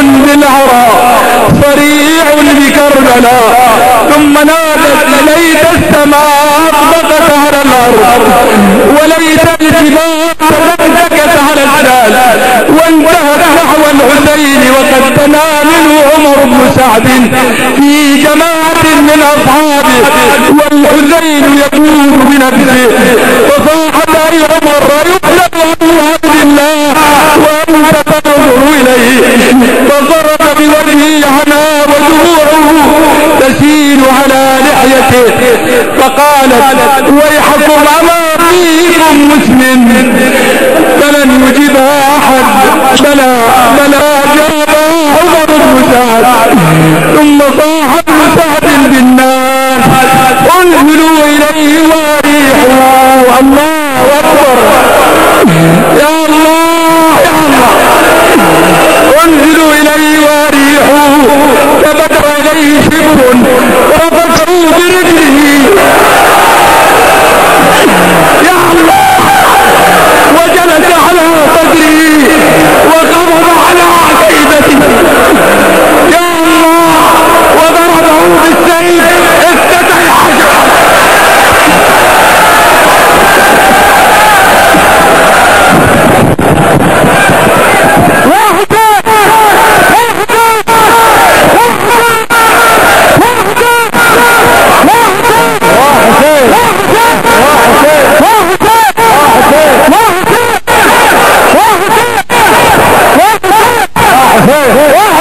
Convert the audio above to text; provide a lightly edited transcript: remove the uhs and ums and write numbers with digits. بالعراء صريع بكربلاء، ثم نادت ليت السماء اطبقت على الارض، وليت الجبال تدكت على الجبال، وانتهت نحو الحسين وقد تنال عمر بن سعد في جماعة من اصحابه، والحسين يقول بنفسه وصاحب اي عمر يطلب ابو عبد الله وانت تنظر اليه، فضرب بوجهه حناه ودموعه تسيل على لحيته، فقالت ويحكم اما فيكم مسلم، فلن يجبها احد بلى جابها عمر بن سعد، ثم صاح ابن سعد بالنار انزلوا اليه واريحوا. الله اكبر، يا الله يا الله، انزلوا اليه واريحوا، فبدر اليه شبر ورفعوا برجله، يا الله، وجلس على صدره وقبض على عقيبته، يا الله، وضربه بالسيف افتتح الحجر.